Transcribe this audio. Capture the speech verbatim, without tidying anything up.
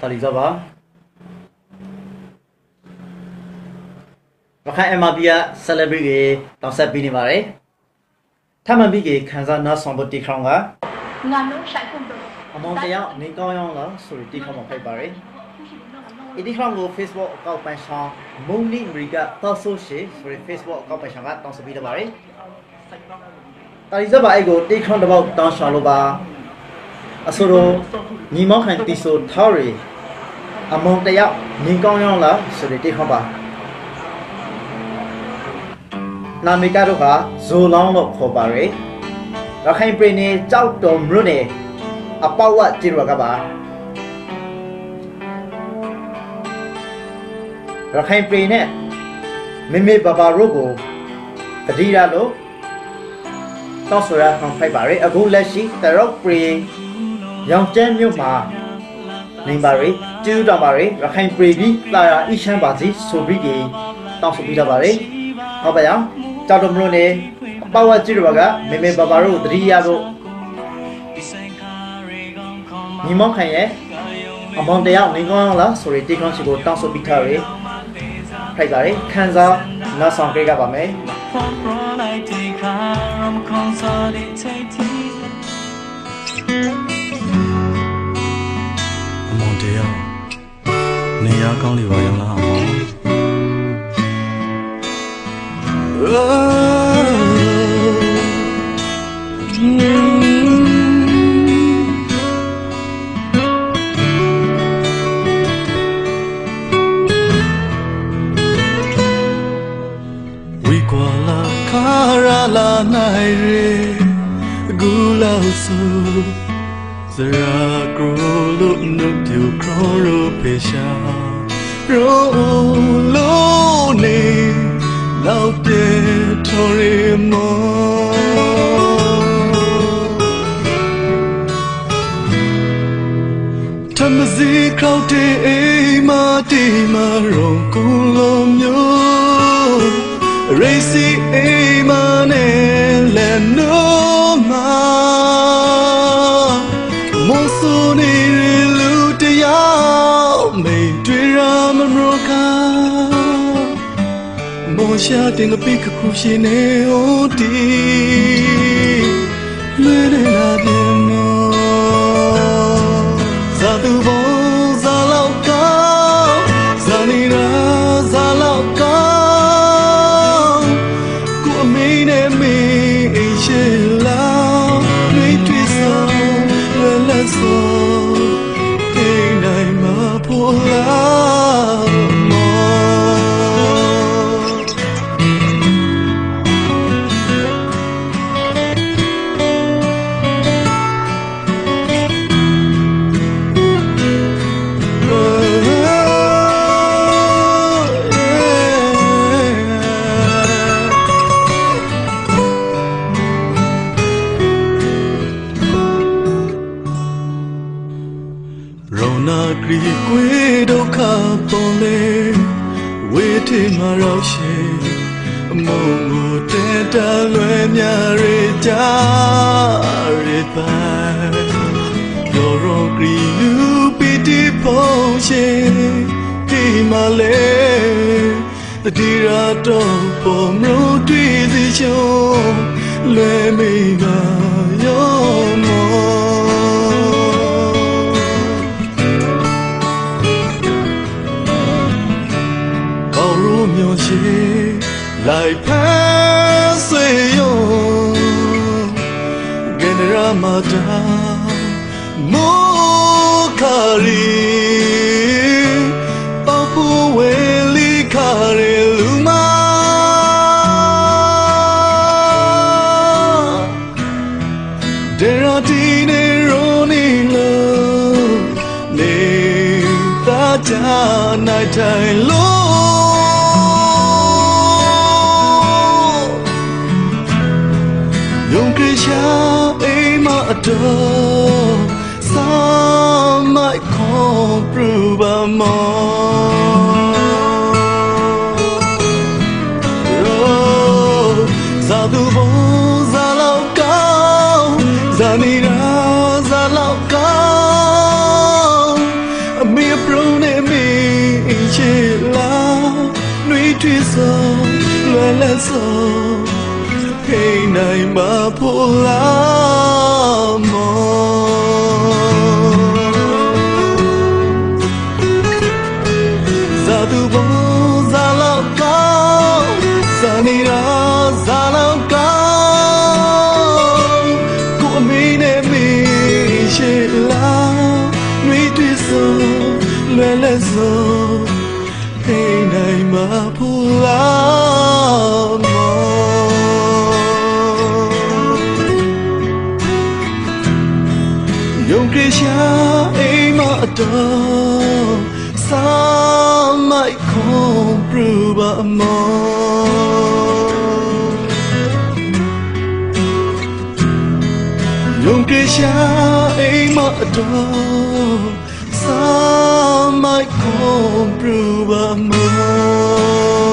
Talizaba. Raka Emabia celebrity Dansa Binimare. Tamabigi Kanzana Somboti Kranga. Nano Shakundo. Among the young Nicola, sorry, Dicom of February. Idikrango Facebook Kalpashan, Muni Riga, Tososhi, sorry, Facebook Kalpashan, Dansa Binimare. Talizaba Ego, Dicon about Danshaluba. Asoro, Nimo and Tiso Tori. Among the young Nicola, sorry, Dicomba. Namikaruka, Zulong Kobare, Rakhine Brene, Jaltom Rune, Apawa Tiragaba, Rakhine Brene, Mimi Babarugo, Adiralo, Tosura from February, Agulashi, Tarokri, Yongchen Yuma, Nimbari, Tudabari, Rakhine Brene, Lara Ishambazi, Sobigi, Tosubidabari, Abaya. Rune, Power Jiruaga, Meme Babaru, Driado Nimonkaye, among the young Ningola, sorry, Dicon Chico, Tanso Bitari, Pagari, Kanza, Nasan Gregabame. Among the young Niakon Livayana. Oh, we call la cara la naire gulasu zara gulu nuk tiu kro pesha ro ne. Now the Tory more Tamazi crowd a mati maron colomyo Racy a man and no ma Monsoni Lutia made to Shouting a big cushion, oh dear. Let Sama Cuba amor. Oh, za tu bo za lau cao, za ni ra za lau cao. Bia pro ne mi che la, nuôi truy so, loe le so. Ngày này mà phô la mò. Ngày này mà phù lắm Dòng kia cha ấy mà đo Sao mãi không rưu bà mò Dòng kia cha ấy mà đo Sao mãi không rưu bà mò